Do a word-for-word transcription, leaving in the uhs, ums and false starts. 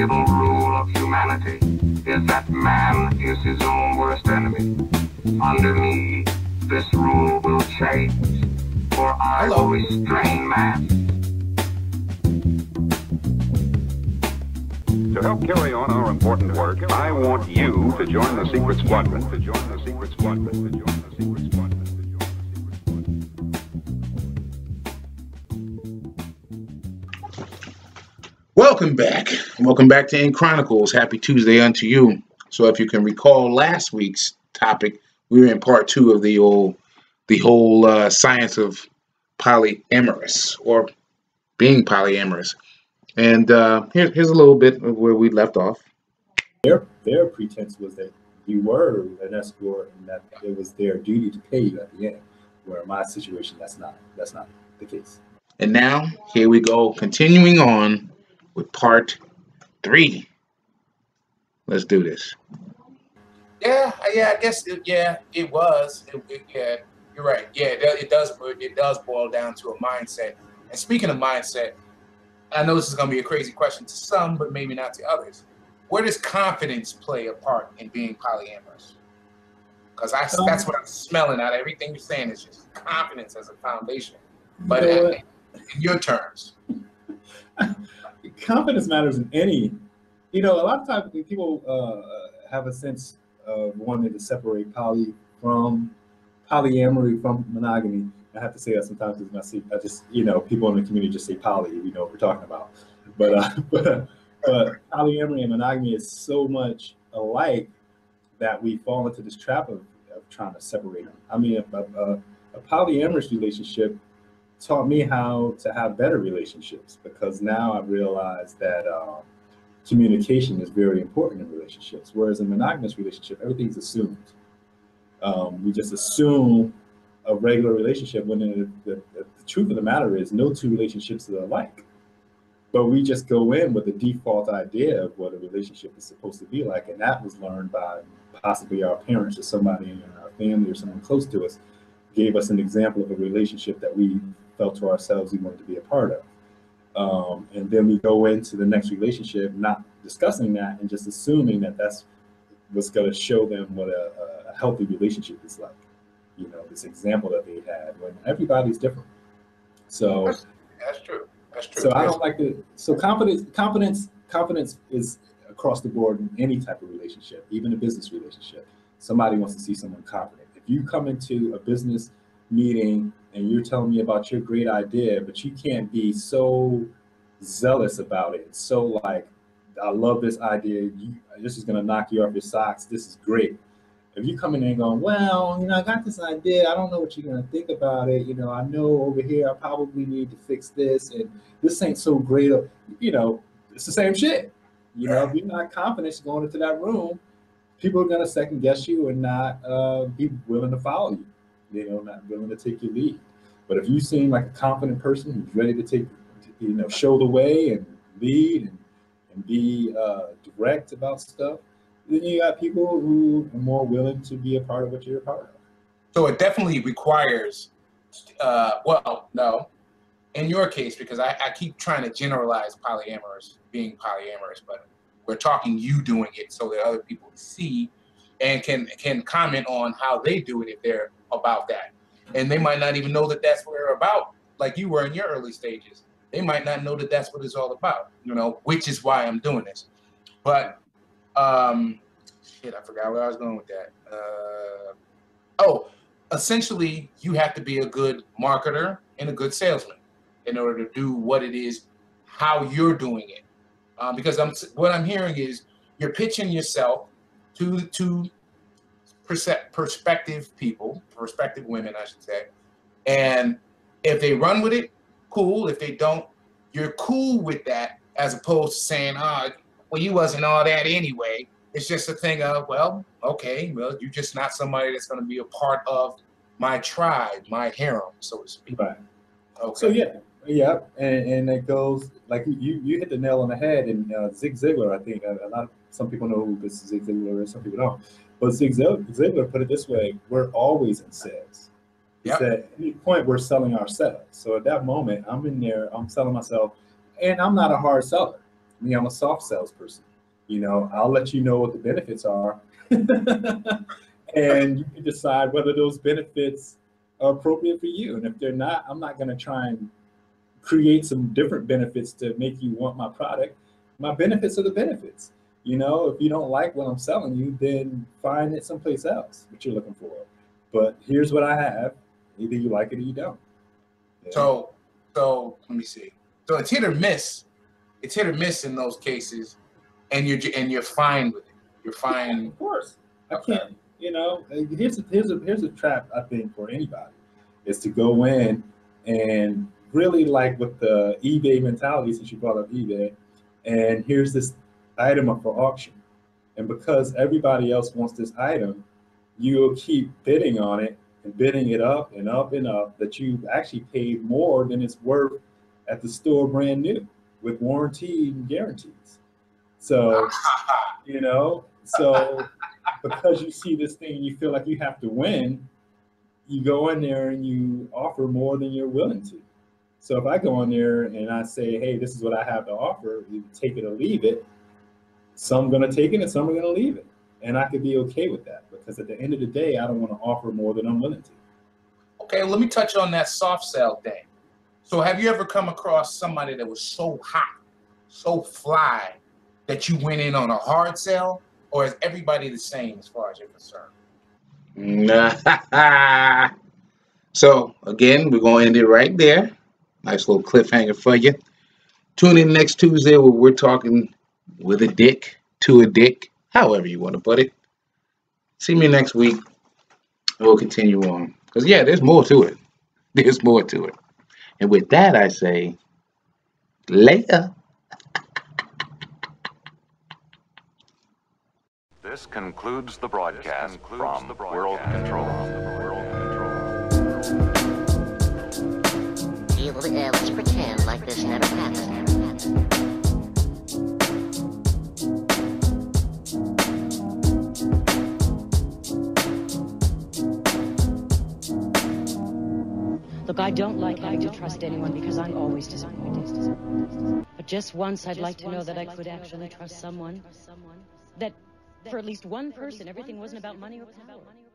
invariable rule of humanity is that man is his own worst enemy. Under me, this rule will change, for I Hello. will restrain man. To help carry on our important work, I want you to join the secret squadron. To join the secret squadron. To join the secret squadron. Welcome back. Welcome back to Inqronicles. Happy Tuesday unto you. So if you can recall last week's topic, we were in part two of the old, the whole uh, science of polyamorous or being polyamorous. And uh, here, here's a little bit of where we left off. Their, their pretense was that you were an escort and that it was their duty to pay you at the end. Where in my situation, that's not, that's not the case. And now here we go, continuing on with part three. Let's do this. Yeah, yeah, I guess it, yeah, it was. It, it, yeah, you're right. Yeah, it, it does. It does boil down to a mindset. And speaking of mindset, I know this is going to be a crazy question to some, but maybe not to others. Where does confidence play a part in being polyamorous? Because I um, that's what I'm smelling out of everything you're saying is just confidence as a foundation. But you know, in your terms. Confidence matters in any, you know, a lot of times people uh, have a sense of wanting to separate poly from polyamory from monogamy. I have to say that sometimes it's messy. I just, you know, people in the community just say poly, you know what we're talking about. But, uh, but, uh, but polyamory and monogamy is so much alike that we fall into this trap of, of trying to separate them. I mean, a, a, a polyamorous relationship taught me how to have better relationships, because now I've realized that um, communication is very important in relationships. Whereas in monogamous relationship, everything's assumed. Um, we just assume a regular relationship when the, the, the truth of the matter is no two relationships are alike. But we just go in with a default idea of what a relationship is supposed to be like. And that was learned by possibly our parents or somebody in our family or someone close to us gave us an example of a relationship that we felt to ourselves we wanted to be a part of. Um, and then we go into the next relationship not discussing that and just assuming that that's what's going to show them what a, a healthy relationship is like. You know, this example that they had when everybody's different. So that's, that's true. That's true. So I don't like to, so confidence, confidence, confidence is across the board in any type of relationship, even a business relationship. Somebody wants to see someone confident. If you come into a business meeting and you're telling me about your great idea, but you can't be so zealous about it. So like, I love this idea. You, this is going to knock you off your socks. This is great. If you come in and going, well, you know, I got this idea. I don't know what you're going to think about it. You know, I know over here, I probably need to fix this. And this ain't so great. You know, it's the same shit. You know, if you're not confident going into that room, people are going to second guess you and not uh, be willing to follow you. You know, not willing to take your lead. But if you seem like a confident person who's ready to take, you know, show the way and lead and, and be uh, direct about stuff, then you got people who are more willing to be a part of what you're a part of. So it definitely requires, uh, well, no, in your case, because I, I keep trying to generalize polyamorous, being polyamorous, but we're talking you doing it so that other people see and can can comment on how they do it if they're about that. And they might not even know that that's what they're about, like you were in your early stages. They might not know that that's what it's all about, you know, which is why I'm doing this. But, um, shit, I forgot where I was going with that. Uh, oh, essentially, you have to be a good marketer and a good salesman in order to do what it is, how you're doing it. Um, because I'm, what I'm hearing is you're pitching yourself to, to, perspective people, perspective women, I should say. And if they run with it, cool. If they don't, you're cool with that, as opposed to saying, oh, well, you wasn't all that anyway. It's just a thing of, well, okay, well, you're just not somebody that's going to be a part of my tribe, my harem, so to speak. Right. Okay. So, yeah, yeah. And, and it goes, like, you, you hit the nail on the head. And uh, Zig Ziglar, I think, a, a lot of, some people know who this Zig Ziglar is, some people don't. But Zig Ziglar put it this way, we're always in sales. Yep. At any point, we're selling ourselves. So at that moment, I'm in there, I'm selling myself, and I'm not a hard seller. me, I'm a soft salesperson. You know, I'll let you know what the benefits are, and you can decide whether those benefits are appropriate for you. And if they're not, I'm not going to try and create some different benefits to make you want my product. My benefits are the benefits. You know, if you don't like what I'm selling you, then find it someplace else that you're looking for. But here's what I have. Either you like it or you don't. Yeah. So, so let me see. So it's hit or miss. It's hit or miss in those cases, and you're and you're fine with it. You're fine. Yeah, of course, I can't. You know, here's a, here's a here's a trap I think for anybody is to go in and really like with the eBay mentality, since you brought up eBay, and here's this item up for auction, and because everybody else wants this item, you'll keep bidding on it and bidding it up and up and up that you've actually paid more than it's worth at the store brand new with warranty and guarantees. So, you know, so because you see this thing and you feel like you have to win, you go in there and you offer more than you're willing to. So if I go in there and I say, hey, this is what I have to offer, you take it or leave it, some going to take it and some are going to leave it. And I could be okay with that because at the end of the day, I don't want to offer more than I'm willing to. Okay, let me touch on that soft sell thing. So have you ever come across somebody that was so hot, so fly, that you went in on a hard sell? Or is everybody the same as far as you're concerned? Nah. So again, we're going to end it right there. Nice little cliffhanger for you. Tune in next Tuesday where we're talking with a dick, to a dick, however you want to put it. See me next week. We'll continue on. Because, yeah, there's more to it. There's more to it. And with that, I say, later. This concludes the broadcast concludes from the broadcast. World Control. World Control. You, uh, let's pretend like this never happened. Never happened. Look, I don't like having to trust anyone because I'm always disappointed. But just once, I'd like to know that I could actually trust someone. That for at least one person, everything wasn't about money or power.